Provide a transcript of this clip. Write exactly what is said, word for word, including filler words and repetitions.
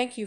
Thank you